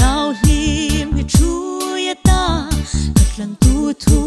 Raw him, he true yet, but